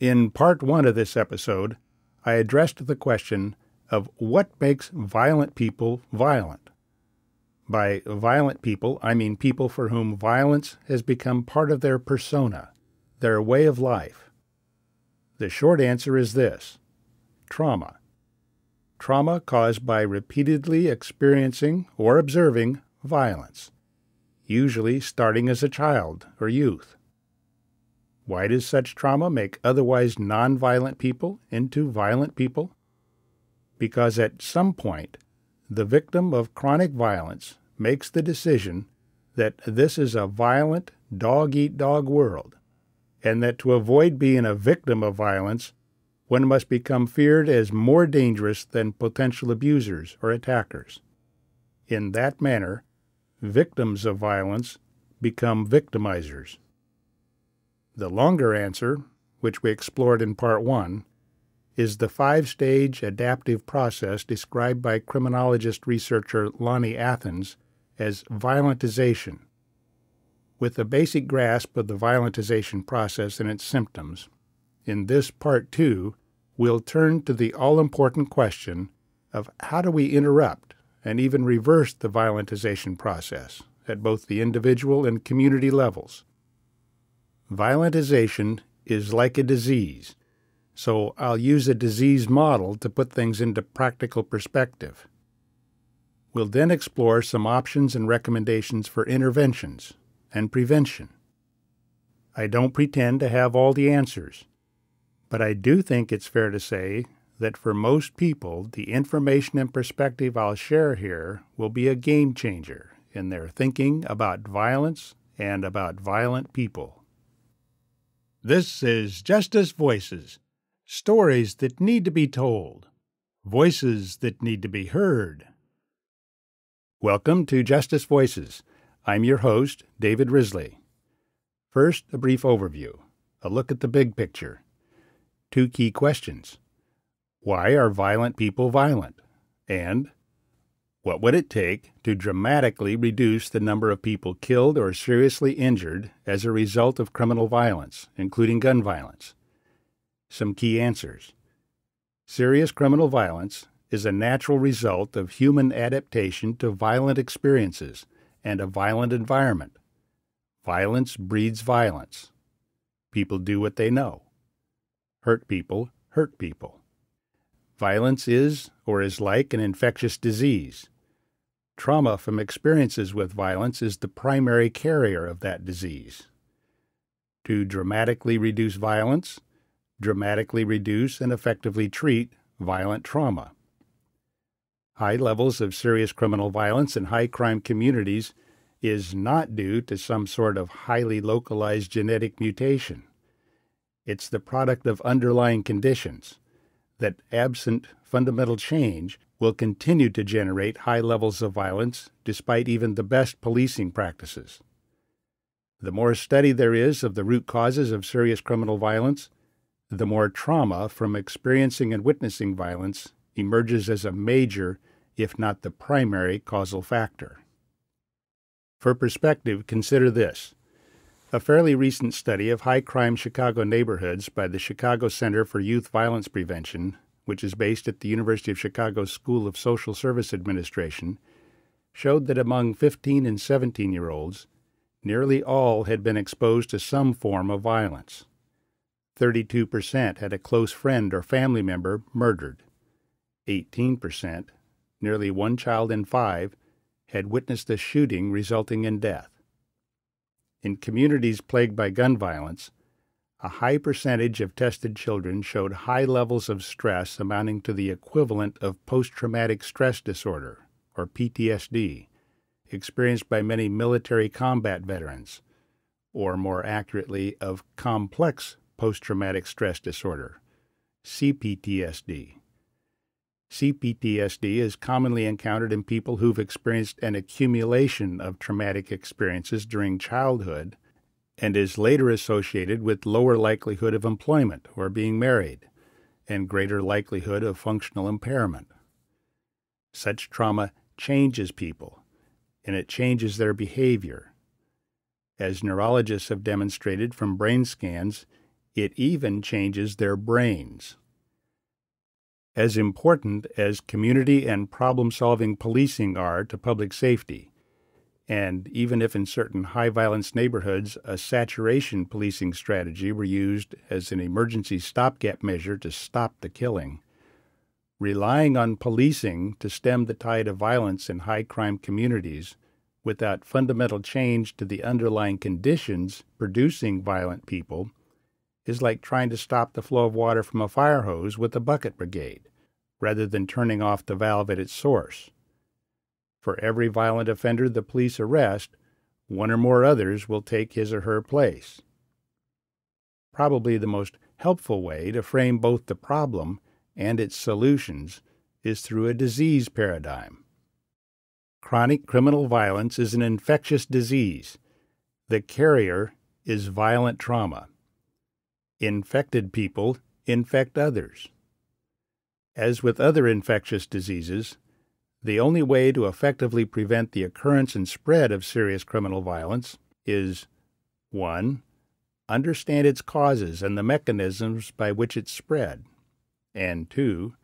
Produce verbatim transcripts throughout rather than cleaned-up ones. In part one of this episode, I addressed the question of what makes violent people violent. By violent people, I mean people for whom violence has become part of their persona, their way of life. The short answer is this: trauma. Trauma caused by repeatedly experiencing or observing violence, usually starting as a child or youth. Why does such trauma make otherwise nonviolent people into violent people? Because at some point, the victim of chronic violence makes the decision that this is a violent dog-eat-dog world, and that to avoid being a victim of violence, one must become feared as more dangerous than potential abusers or attackers. In that manner, victims of violence become victimizers. The longer answer, which we explored in part one, is the five-stage adaptive process described by criminologist researcher Lonnie Athens as violentization. With a basic grasp of the violentization process and its symptoms, in this part two, we'll turn to the all-important question of how do we interrupt and even reverse the violentization process at both the individual and community levels. Violentization is like a disease, so I'll use a disease model to put things into practical perspective. We'll then explore some options and recommendations for interventions and prevention. I don't pretend to have all the answers, but I do think it's fair to say that for most people, the information and perspective I'll share here will be a game changer in their thinking about violence and about violent people. This is Justice Voices, stories that need to be told, voices that need to be heard. Welcome to Justice Voices. I'm your host, David Risley. First, a brief overview, a look at the big picture. Two key questions. Why are violent people violent? And what would it take to dramatically reduce the number of people killed or seriously injured as a result of criminal violence, including gun violence? Some key answers. Serious criminal violence is a natural result of human adaptation to violent experiences and a violent environment. Violence breeds violence. People do what they know. Hurt people hurt people. Violence is or is like an infectious disease. Trauma from experiences with violence is the primary carrier of that disease. To dramatically reduce violence, dramatically reduce and effectively treat violent trauma. High levels of serious criminal violence in high crime communities is not due to some sort of highly localized genetic mutation. It's the product of underlying conditions that, absent fundamental change, will continue to generate high levels of violence despite even the best policing practices. The more study there is of the root causes of serious criminal violence, the more trauma from experiencing and witnessing violence emerges as a major, if not the primary, causal factor. For perspective, consider this. A fairly recent study of high-crime Chicago neighborhoods by the Chicago Center for Youth Violence Prevention, which is based at the University of Chicago's School of Social Service Administration, showed that among fifteen and seventeen-year-olds, nearly all had been exposed to some form of violence. thirty-two percent had a close friend or family member murdered. eighteen percent, nearly one child in five, had witnessed a shooting resulting in death. In communities plagued by gun violence, a high percentage of tested children showed high levels of stress amounting to the equivalent of post-traumatic stress disorder, or P T S D, experienced by many military combat veterans, or more accurately, of complex post-traumatic stress disorder, C P T S D. C P T S D is commonly encountered in people who've experienced an accumulation of traumatic experiences during childhood and is later associated with lower likelihood of employment or being married and greater likelihood of functional impairment. Such trauma changes people, and it changes their behavior. As neurologists have demonstrated from brain scans, It even changes their brains. As important as community and problem-solving policing are to public safety, and even if in certain high-violence neighborhoods a saturation policing strategy were used as an emergency stopgap measure to stop the killing, relying on policing to stem the tide of violence in high-crime communities without fundamental change to the underlying conditions producing violent people is like trying to stop the flow of water from a fire hose with a bucket brigade, rather than turning off the valve at its source. For every violent offender the police arrest, one or more others will take his or her place. Probably the most helpful way to frame both the problem and its solutions is through a disease paradigm. Chronic criminal violence is an infectious disease. The carrier is violent trauma. Infected people infect others. As with other infectious diseases, the only way to effectively prevent the occurrence and spread of serious criminal violence is one. Understand its causes and the mechanisms by which it spread, and two.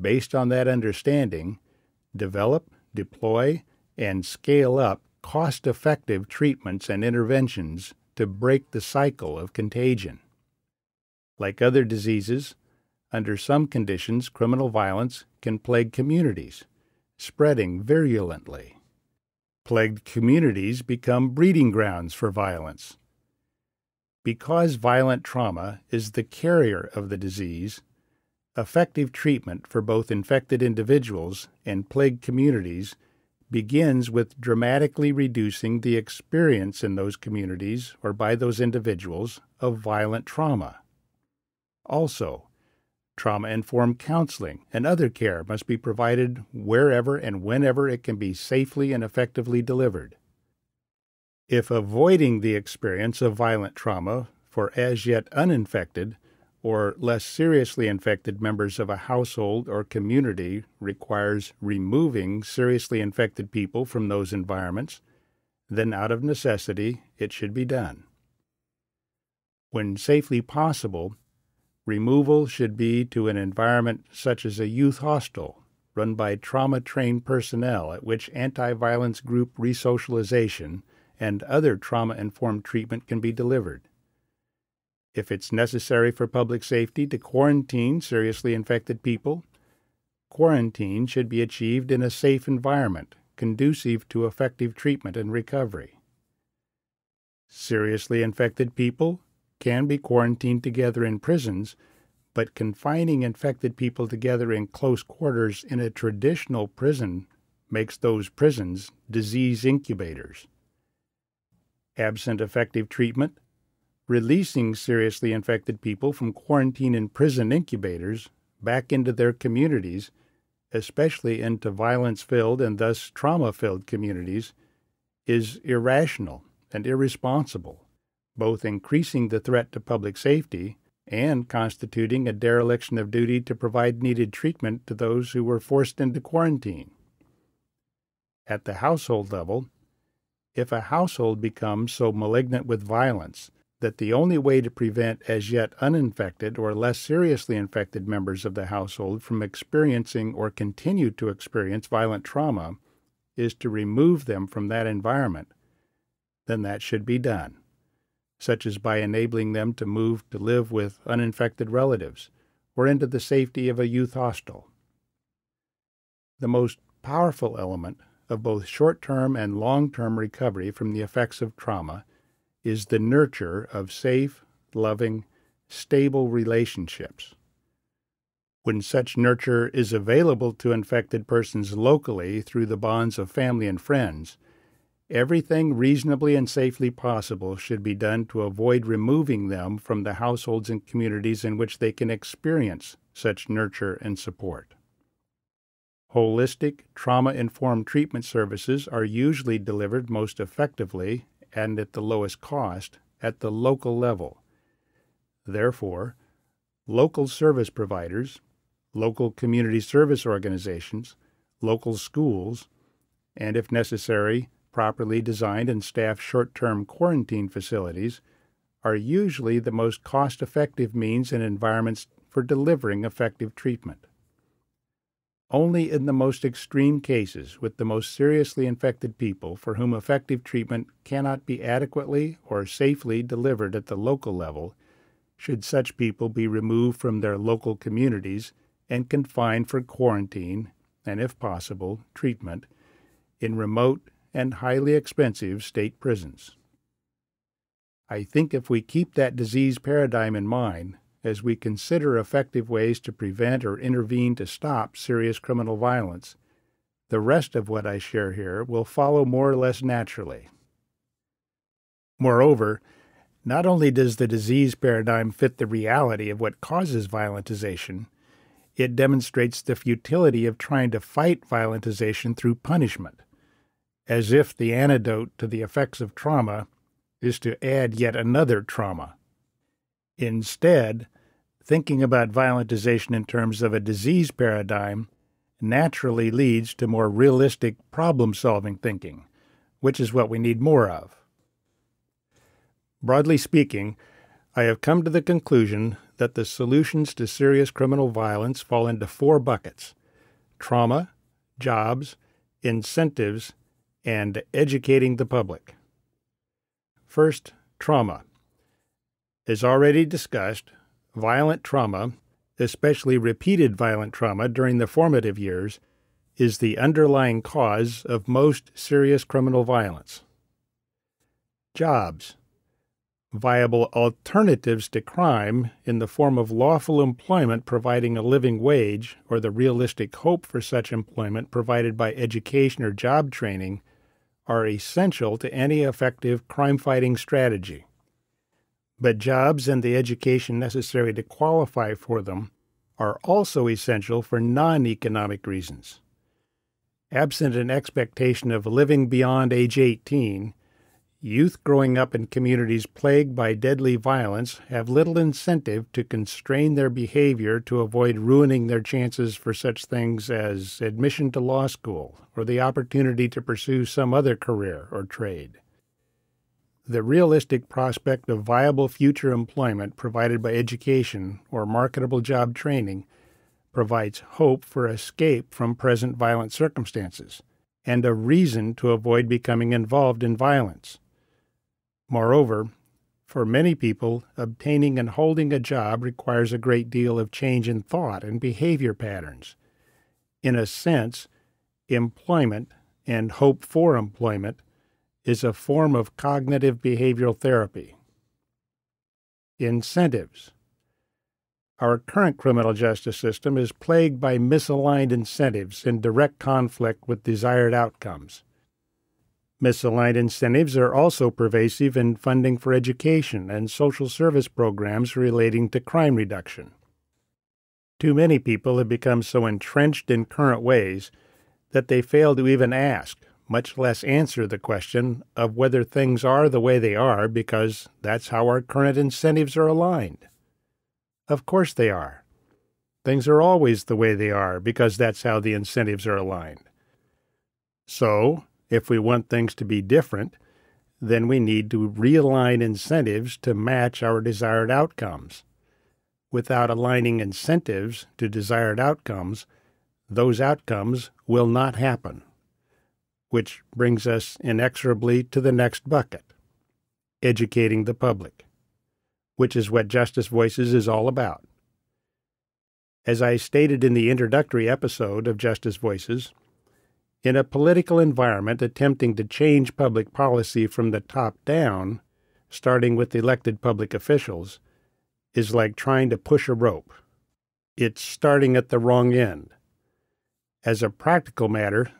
Based on that understanding, develop, deploy, and scale up cost-effective treatments and interventions to break the cycle of contagion. Like other diseases, under some conditions, criminal violence can plague communities, spreading virulently. Plagued communities become breeding grounds for violence. Because violent trauma is the carrier of the disease, effective treatment for both infected individuals and plagued communities begins with dramatically reducing the experience in those communities or by those individuals of violent trauma. Also, trauma-informed counseling and other care must be provided wherever and whenever it can be safely and effectively delivered. If avoiding the experience of violent trauma for as yet uninfected or less seriously infected members of a household or community requires removing seriously infected people from those environments, then out of necessity it should be done. When safely possible, removal should be to an environment such as a youth hostel run by trauma-trained personnel at which anti-violence group resocialization and other trauma-informed treatment can be delivered. If it's necessary for public safety to quarantine seriously infected people, quarantine should be achieved in a safe environment conducive to effective treatment and recovery. Seriously infected people can be quarantined together in prisons, but confining infected people together in close quarters in a traditional prison makes those prisons disease incubators. Absent effective treatment, releasing seriously infected people from quarantine and prison incubators back into their communities, especially into violence-filled and thus trauma-filled communities, is irrational and irresponsible, both increasing the threat to public safety and constituting a dereliction of duty to provide needed treatment to those who were forced into quarantine. At the household level, if a household becomes so malignant with violence that the only way to prevent as yet uninfected or less seriously infected members of the household from experiencing or continue to experience violent trauma is to remove them from that environment, then that should be done, such as by enabling them to move to live with uninfected relatives or into the safety of a youth hostel. The most powerful element of both short-term and long-term recovery from the effects of trauma is the nurture of safe, loving, stable relationships. When such nurture is available to infected persons locally through the bonds of family and friends, everything reasonably and safely possible should be done to avoid removing them from the households and communities in which they can experience such nurture and support. Holistic, trauma-informed treatment services are usually delivered most effectively and at the lowest cost at the local level. Therefore, local service providers, local community service organizations, local schools, and if necessary, properly designed and staffed short-term quarantine facilities are usually the most cost-effective means and environments for delivering effective treatment. Only in the most extreme cases, with the most seriously infected people for whom effective treatment cannot be adequately or safely delivered at the local level, should such people be removed from their local communities and confined for quarantine and, if possible, treatment in remote and highly expensive state prisons. I think if we keep that disease paradigm in mind, as we consider effective ways to prevent or intervene to stop serious criminal violence, the rest of what I share here will follow more or less naturally. Moreover, not only does the disease paradigm fit the reality of what causes violentization, it demonstrates the futility of trying to fight violentization through punishment, as if the antidote to the effects of trauma is to add yet another trauma. Instead, thinking about violentization in terms of a disease paradigm naturally leads to more realistic problem-solving thinking, which is what we need more of. Broadly speaking, I have come to the conclusion that the solutions to serious criminal violence fall into four buckets: trauma, jobs, incentives, and educating the public. First, trauma. As already discussed, violent trauma, especially repeated violent trauma during the formative years, is the underlying cause of most serious criminal violence. Jobs. Viable alternatives to crime in the form of lawful employment providing a living wage, or the realistic hope for such employment provided by education or job training, are essential to any effective crime-fighting strategy. But jobs and the education necessary to qualify for them are also essential for non-economic reasons. Absent an expectation of living beyond age eighteen, youth growing up in communities plagued by deadly violence have little incentive to constrain their behavior to avoid ruining their chances for such things as admission to law school or the opportunity to pursue some other career or trade. The realistic prospect of viable future employment provided by education or marketable job training provides hope for escape from present violent circumstances and a reason to avoid becoming involved in violence. Moreover, for many people, obtaining and holding a job requires a great deal of change in thought and behavior patterns. In a sense, employment and hope for employment is a form of cognitive behavioral therapy. Incentives. Our current criminal justice system is plagued by misaligned incentives in direct conflict with desired outcomes. Misaligned incentives are also pervasive in funding for education and social service programs relating to crime reduction. Too many people have become so entrenched in current ways that they fail to even ask, much less answer the question of whether things are the way they are because that's how our current incentives are aligned. Of course they are. Things are always the way they are because that's how the incentives are aligned. So, if we want things to be different, then we need to realign incentives to match our desired outcomes. Without aligning incentives to desired outcomes, those outcomes will not happen. Which brings us inexorably to the next bucket, educating the public, which is what Justice Voices is all about. As I stated in the introductory episode of Justice Voices, in a political environment attempting to change public policy from the top down, starting with elected public officials, is like trying to push a rope. It's starting at the wrong end. As a practical matter,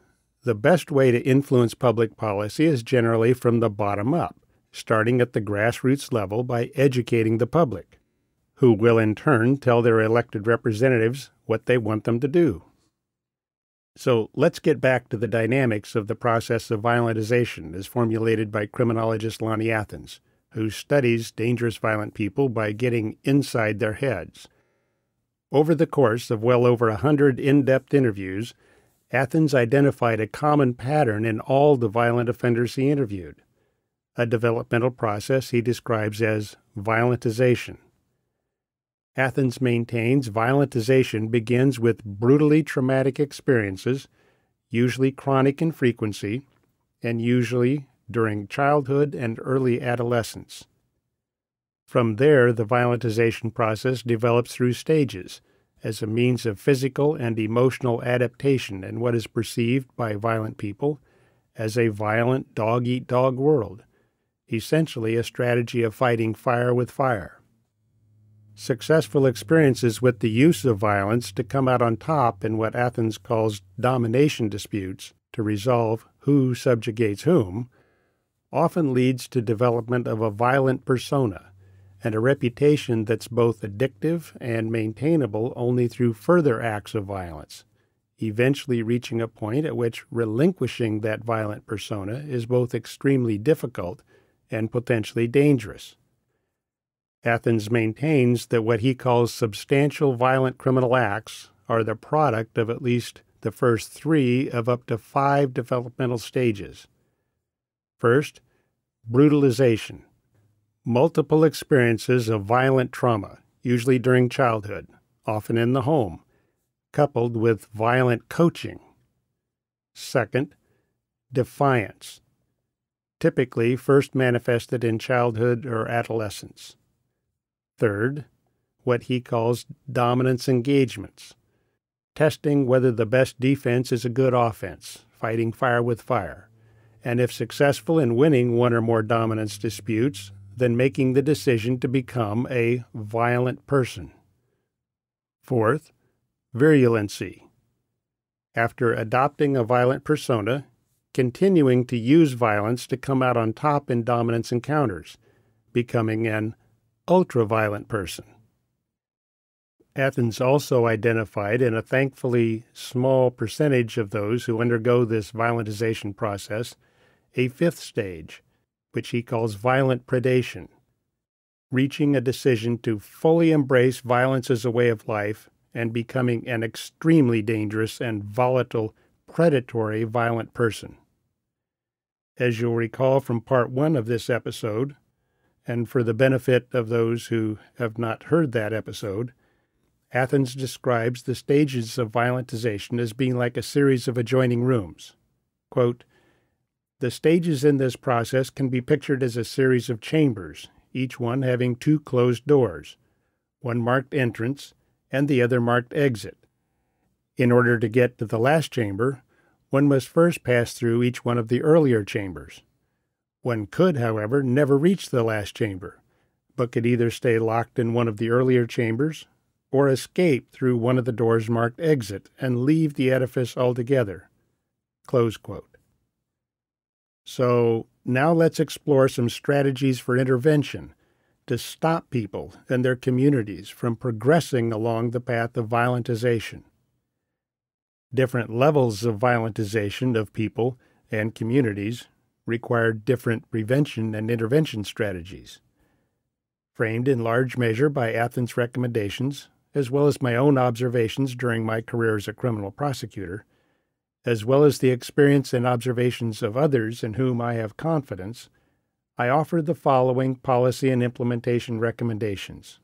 the best way to influence public policy is generally from the bottom up, starting at the grassroots level by educating the public, who will in turn tell their elected representatives what they want them to do. So let's get back to the dynamics of the process of violentization as formulated by criminologist Lonnie Athens, who studies dangerous violent people by getting inside their heads. Over the course of well over a hundred in-depth interviews, Athens identified a common pattern in all the violent offenders he interviewed, a developmental process he describes as violentization. Athens maintains violentization begins with brutally traumatic experiences, usually chronic in frequency, and usually during childhood and early adolescence. From there, the violentization process develops through stages as a means of physical and emotional adaptation in what is perceived by violent people as a violent dog-eat-dog world, essentially a strategy of fighting fire with fire. Successful experiences with the use of violence to come out on top in what Athens calls domination disputes to resolve who subjugates whom often leads to development of a violent persona and a reputation that's both addictive and maintainable only through further acts of violence, eventually reaching a point at which relinquishing that violent persona is both extremely difficult and potentially dangerous. Athens maintains that what he calls substantial violent criminal acts are the product of at least the first three of up to five developmental stages. First, brutalization. Multiple experiences of violent trauma, usually during childhood, often in the home, coupled with violent coaching. Second, defiance. Typically first manifested in childhood or adolescence. Third, what he calls dominance engagements, testing whether the best defense is a good offense, fighting fire with fire, and if successful in winning one or more dominance disputes, then making the decision to become a violent person. Fourth, virulency. After adopting a violent persona, continuing to use violence to come out on top in dominance encounters, becoming an ultra-violent person. Athens also identified in a thankfully small percentage of those who undergo this violentization process a fifth stage, which he calls violent predation, reaching a decision to fully embrace violence as a way of life and becoming an extremely dangerous and volatile, predatory violent person. As you'll recall from part one of this episode, and for the benefit of those who have not heard that episode, Athens describes the stages of violentization as being like a series of adjoining rooms. Quote, "The stages in this process can be pictured as a series of chambers, each one having two closed doors, one marked entrance and the other marked exit. In order to get to the last chamber, one must first pass through each one of the earlier chambers. One could, however, never reach the last chamber, but could either stay locked in one of the earlier chambers or escape through one of the doors marked exit and leave the edifice altogether." Close quote. So now let's explore some strategies for intervention to stop people and their communities from progressing along the path of violentization. Different levels of violentization of people and communities require different prevention and intervention strategies. Framed in large measure by Athens' recommendations, as well as my own observations during my career as a criminal prosecutor, as well as the experience and observations of others in whom I have confidence, I offer the following policy and implementation recommendations.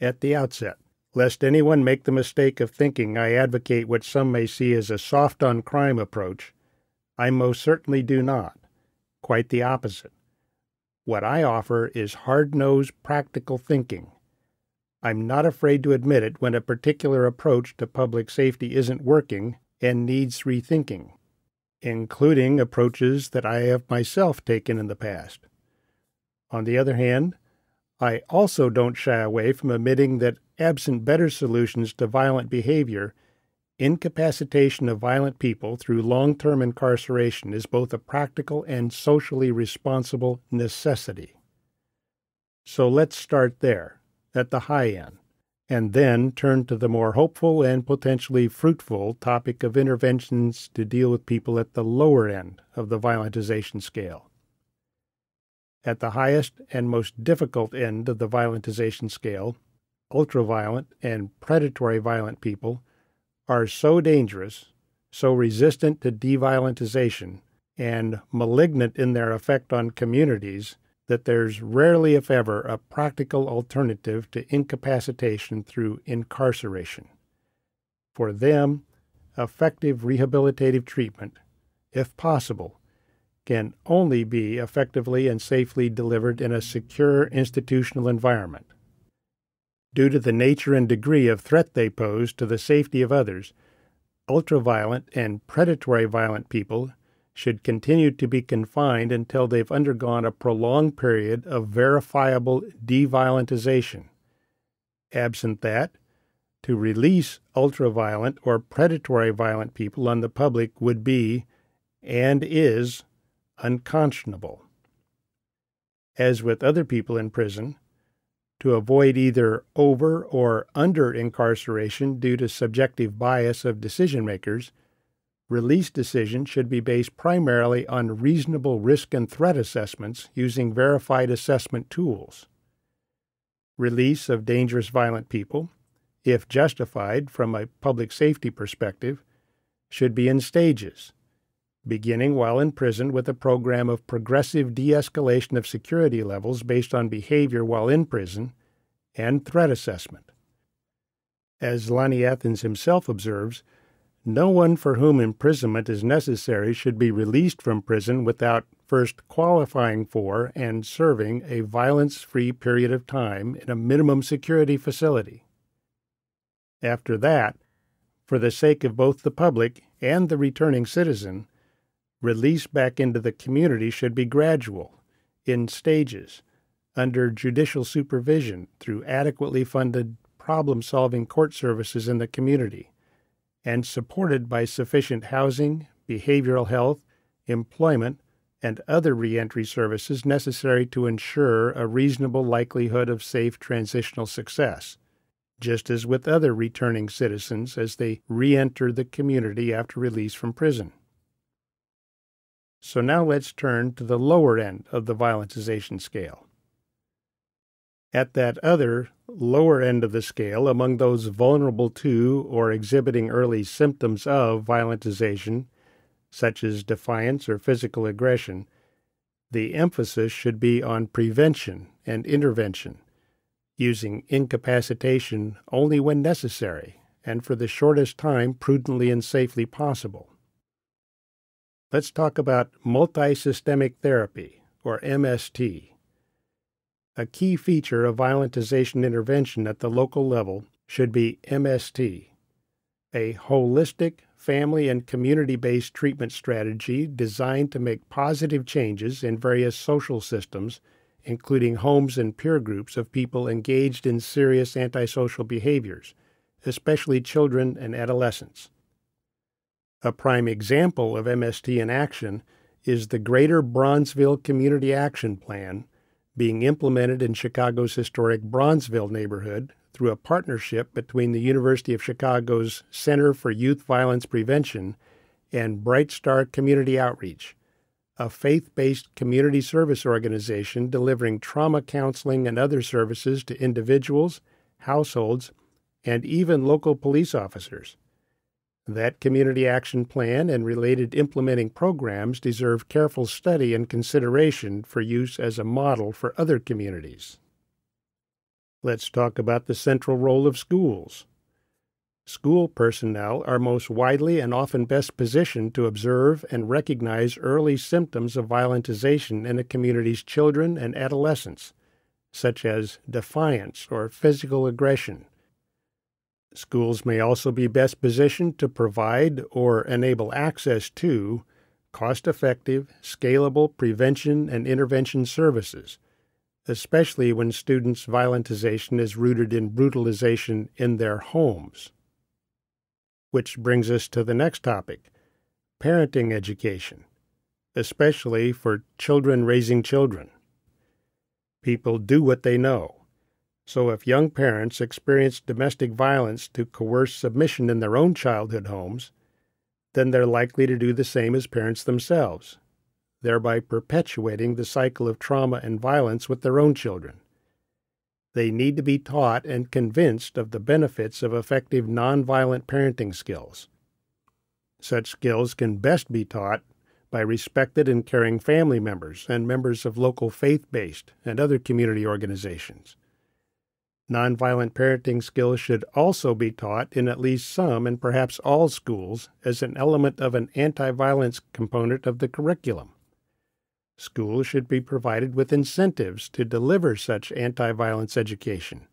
At the outset, lest anyone make the mistake of thinking I advocate what some may see as a soft-on-crime approach, I most certainly do not. Quite the opposite. What I offer is hard-nosed, practical thinking. I'm not afraid to admit it when a particular approach to public safety isn't working and needs rethinking, including approaches that I have myself taken in the past. On the other hand, I also don't shy away from admitting that, absent better solutions to violent behavior, incapacitation of violent people through long-term incarceration is both a practical and socially responsible necessity. So let's start there, at the high end, and then turn to the more hopeful and potentially fruitful topic of interventions to deal with people at the lower end of the violentization scale. At the highest and most difficult end of the violentization scale, ultraviolent and predatory violent people are so dangerous, so resistant to deviolentization, and malignant in their effect on communities that there's rarely, if ever, a practical alternative to incapacitation through incarceration. For them, effective rehabilitative treatment, if possible, can only be effectively and safely delivered in a secure institutional environment. Due to the nature and degree of threat they pose to the safety of others, ultraviolent and predatory violent people should continue to be confined until they've undergone a prolonged period of verifiable deviolentization. Absent that, to release ultraviolent or predatory violent people on the public would be, and is, unconscionable. As with other people in prison, to avoid either over or under incarceration due to subjective bias of decision-makers, release decisions should be based primarily on reasonable risk and threat assessments using verified assessment tools. Release of dangerous violent people, if justified from a public safety perspective, should be in stages, beginning while in prison with a program of progressive de-escalation of security levels based on behavior while in prison and threat assessment. As Lonnie Athens himself observes, no one for whom imprisonment is necessary should be released from prison without first qualifying for and serving a violence-free period of time in a minimum security facility. After that, for the sake of both the public and the returning citizen, release back into the community should be gradual, in stages, under judicial supervision through adequately funded problem-solving court services in the community, and supported by sufficient housing, behavioral health, employment, and other reentry services necessary to ensure a reasonable likelihood of safe transitional success, just as with other returning citizens as they re-enter the community after release from prison. So now let's turn to the lower end of the violentization scale. At that other, lower end of the scale, among those vulnerable to or exhibiting early symptoms of violentization, such as defiance or physical aggression, the emphasis should be on prevention and intervention, using incapacitation only when necessary and for the shortest time prudently and safely possible. Let's talk about multisystemic therapy, or M S T. A key feature of violentization intervention at the local level should be M S T, a holistic, family and community-based treatment strategy designed to make positive changes in various social systems, including homes and peer groups of people engaged in serious antisocial behaviors, especially children and adolescents. A prime example of M S T in action is the Greater Bronzeville Community Action Plan being implemented in Chicago's historic Bronzeville neighborhood through a partnership between the University of Chicago's Center for Youth Violence Prevention and Bright Star Community Outreach, a faith-based community service organization delivering trauma counseling and other services to individuals, households, and even local police officers. That community action plan and related implementing programs deserve careful study and consideration for use as a model for other communities. Let's talk about the central role of schools. School personnel are most widely and often best positioned to observe and recognize early symptoms of violentization in a community's children and adolescents, such as defiance or physical aggression. Schools may also be best positioned to provide or enable access to cost-effective, scalable prevention and intervention services, especially when students' violentization is rooted in brutalization in their homes. Which brings us to the next topic, parenting education, especially for children raising children. People do what they know. So if young parents experience domestic violence to coerce submission in their own childhood homes, then they're likely to do the same as parents themselves, thereby perpetuating the cycle of trauma and violence with their own children. They need to be taught and convinced of the benefits of effective nonviolent parenting skills. Such skills can best be taught by respected and caring family members and members of local faith-based and other community organizations. Nonviolent parenting skills should also be taught in at least some and perhaps all schools as an element of an anti-violence component of the curriculum. Schools should be provided with incentives to deliver such anti-violence education,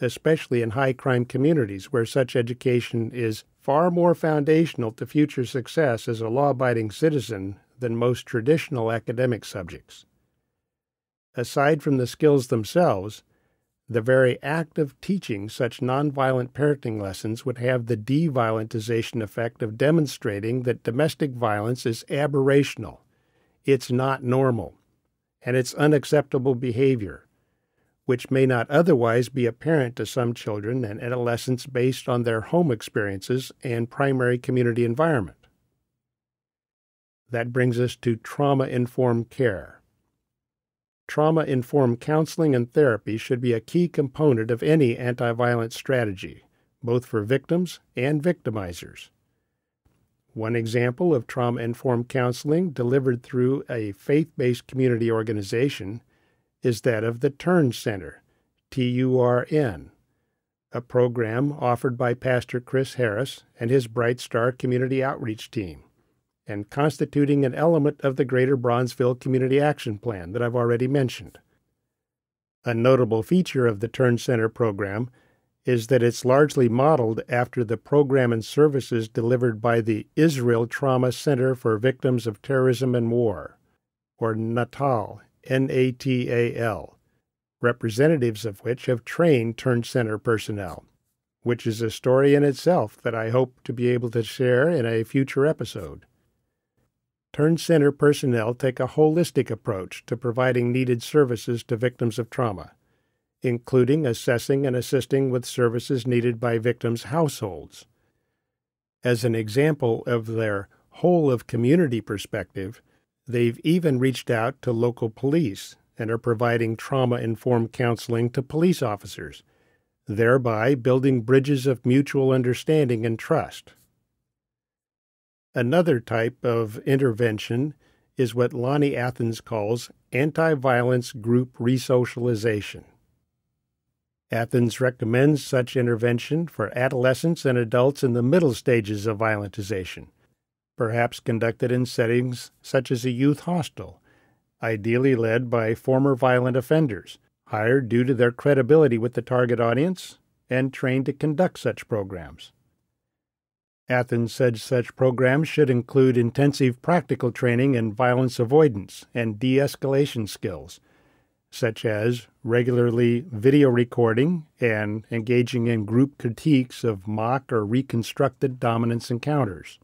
especially in high-crime communities where such education is far more foundational to future success as a law-abiding citizen than most traditional academic subjects. Aside from the skills themselves, the very act of teaching such nonviolent parenting lessons would have the de-violentization effect of demonstrating that domestic violence is aberrational, it's not normal, and it's unacceptable behavior, which may not otherwise be apparent to some children and adolescents based on their home experiences and primary community environment. That brings us to trauma-informed care. Trauma-informed counseling and therapy should be a key component of any anti-violence strategy, both for victims and victimizers. One example of trauma-informed counseling delivered through a faith-based community organization is that of the TURN Center, T U R N, a program offered by Pastor Chris Harris and his Bright Star Community Outreach team, and constituting an element of the Greater Bronzeville Community Action Plan that I've already mentioned. A notable feature of the TURN Center program is that it's largely modeled after the program and services delivered by the Israel Trauma Center for Victims of Terrorism and War, or NATAL, N A T A L, representatives of which have trained TURN Center personnel, which is a story in itself that I hope to be able to share in a future episode. TURN Center personnel take a holistic approach to providing needed services to victims of trauma, including assessing and assisting with services needed by victims' households. As an example of their whole-of-community perspective, they've even reached out to local police and are providing trauma-informed counseling to police officers, thereby building bridges of mutual understanding and trust. Another type of intervention is what Lonnie Athens calls anti-violence group resocialization. Athens recommends such intervention for adolescents and adults in the middle stages of violentization, perhaps conducted in settings such as a youth hostel, ideally led by former violent offenders, hired due to their credibility with the target audience, and trained to conduct such programs. Athens said such programs should include intensive practical training in violence avoidance and de-escalation skills, such as regularly video recording and engaging in group critiques of mock or reconstructed dominance encounters.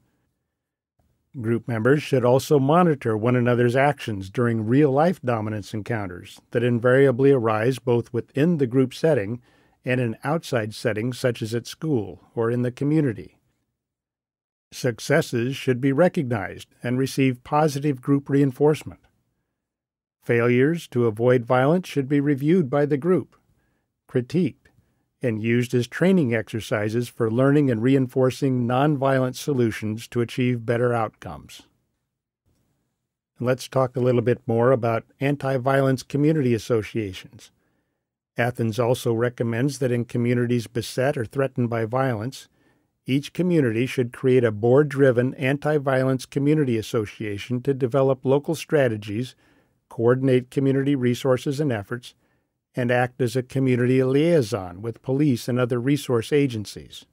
Group members should also monitor one another's actions during real-life dominance encounters that invariably arise both within the group setting and in outside settings such as at school or in the community. Successes should be recognized and receive positive group reinforcement. Failures to avoid violence should be reviewed by the group, critiqued, and used as training exercises for learning and reinforcing nonviolent solutions to achieve better outcomes. Let's talk a little bit more about anti-violence community associations. Athens also recommends that in communities beset or threatened by violence, each community should create a board-driven anti-violence community association to develop local strategies, coordinate community resources and efforts, and act as a community liaison with police and other resource agencies.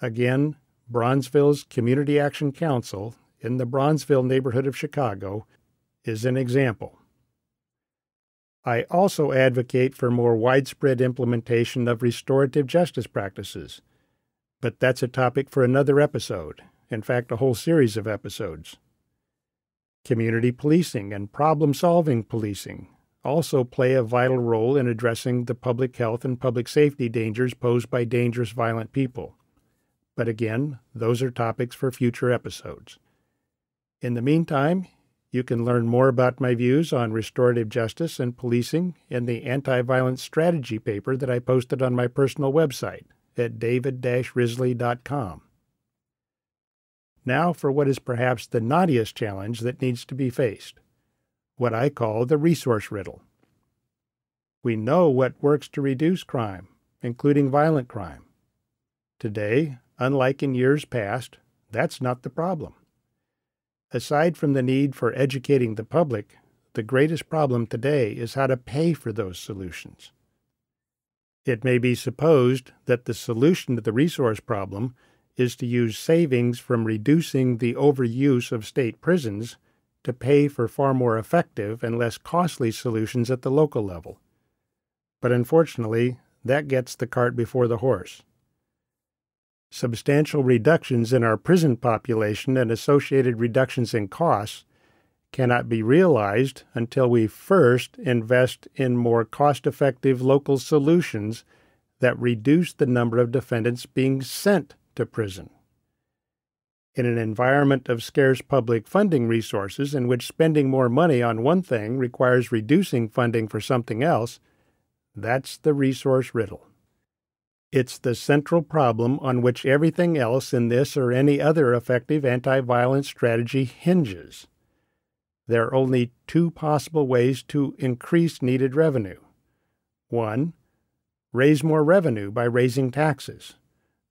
Again, Bronzeville's Community Action Council in the Bronzeville neighborhood of Chicago is an example. I also advocate for more widespread implementation of restorative justice practices, but that's a topic for another episode, in fact, a whole series of episodes. Community policing and problem-solving policing also play a vital role in addressing the public health and public safety dangers posed by dangerous violent people. But again, those are topics for future episodes. In the meantime, you can learn more about my views on restorative justice and policing in the anti-violence strategy paper that I posted on my personal website at david dash risley dot com. Now for what is perhaps the knottiest challenge that needs to be faced, what I call the resource riddle. We know what works to reduce crime, including violent crime. Today, unlike in years past, that's not the problem. Aside from the need for educating the public, the greatest problem today is how to pay for those solutions. It may be supposed that the solution to the resource problem is to use savings from reducing the overuse of state prisons to pay for far more effective and less costly solutions at the local level. But unfortunately, that gets the cart before the horse. Substantial reductions in our prison population and associated reductions in costs cannot be realized until we first invest in more cost-effective local solutions that reduce the number of defendants being sent to prison. In an environment of scarce public funding resources in which spending more money on one thing requires reducing funding for something else, that's the resource riddle. It's the central problem on which everything else in this or any other effective anti-violence strategy hinges. There are only two possible ways to increase needed revenue. One, raise more revenue by raising taxes,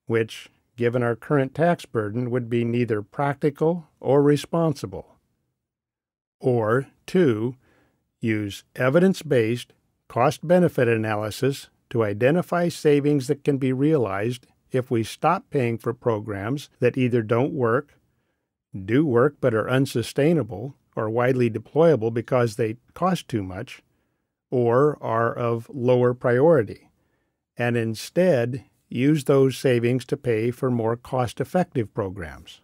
which, given our current tax burden, would be neither practical or responsible. Or, two, use evidence-based cost-benefit analysis to identify savings that can be realized if we stop paying for programs that either don't work, do work but are unsustainable or widely deployable because they cost too much, or are of lower priority, and instead use those savings to pay for more cost-effective programs.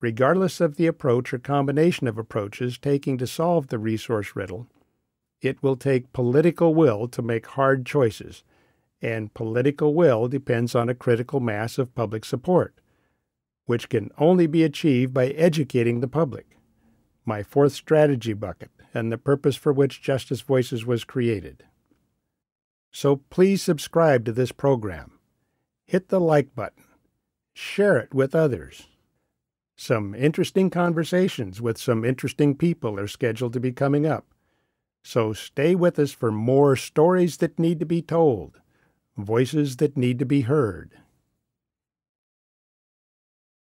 Regardless of the approach or combination of approaches taken to solve the resource riddle, it will take political will to make hard choices, and political will depends on a critical mass of public support, which can only be achieved by educating the public, my fourth strategy bucket and the purpose for which Justice Voices was created. So please subscribe to this program. Hit the like button. Share it with others. Some interesting conversations with some interesting people are scheduled to be coming up. So stay with us for more stories that need to be told, voices that need to be heard.